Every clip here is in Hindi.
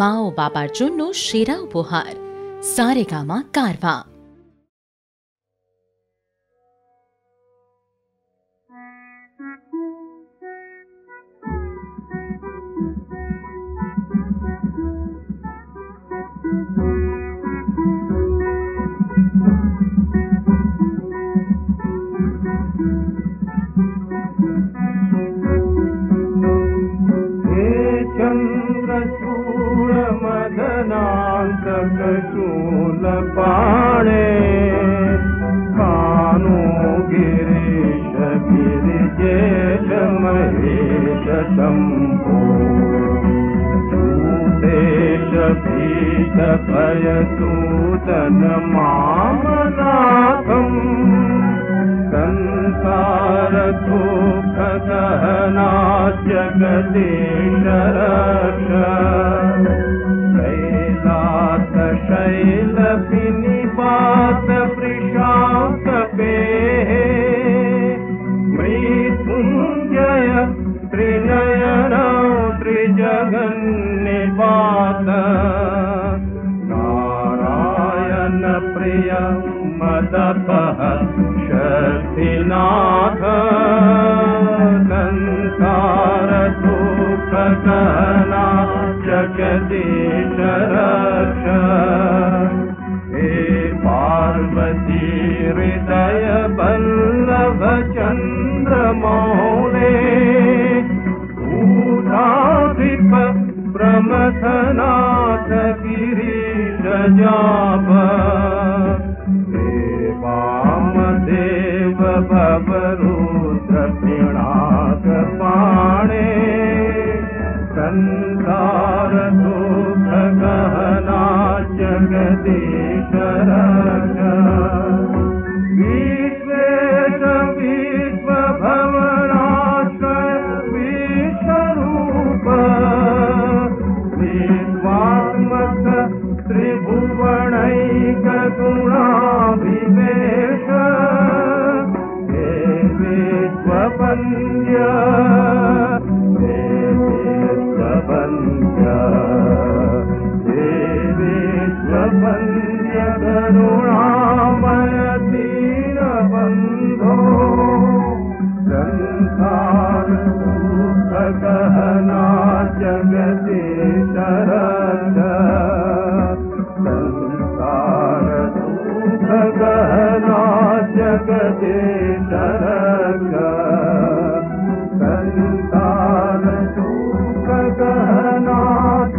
মা ও বাবার জন্য সেরা উপহার সারেগামা কারওয়া। शूल पाणे कानू गिरीश गिरिजेश महेश शंभो देश भीष भय सूदन मामनाथम संसार दुख सहना जगदीश रक्ष शैल पिनिपात पृषाक पे मृत्युंजय त्रिनयन त्रिजगन्निपात नारायण प्रिय मदपहशतिनाथ संसार दुख सहना जगदीश रक्ष। पार्वती हृदय बल्लभ चंद्र मौले भूताधिप प्रमथनाथ गिरीश जाप वाम देव भव रुद्र पिनाक पाणे संसार दुख गहना जगदीश विश्वेश विश्व भवनाश्रय विश्वरूप विश्वात्मक त्रिभुवनैक गुणाभिवेश हे विश्ववन्द्य करुणामय दीनबंधो संसार दुख गहना जगदीश रक्ष संसार दुख गहना जगदीश रक्ष संसार दुख गहना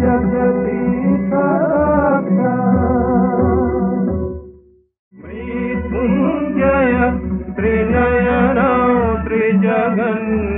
जगदीश रक्ष। त्रिनयनौ त्रिजगन्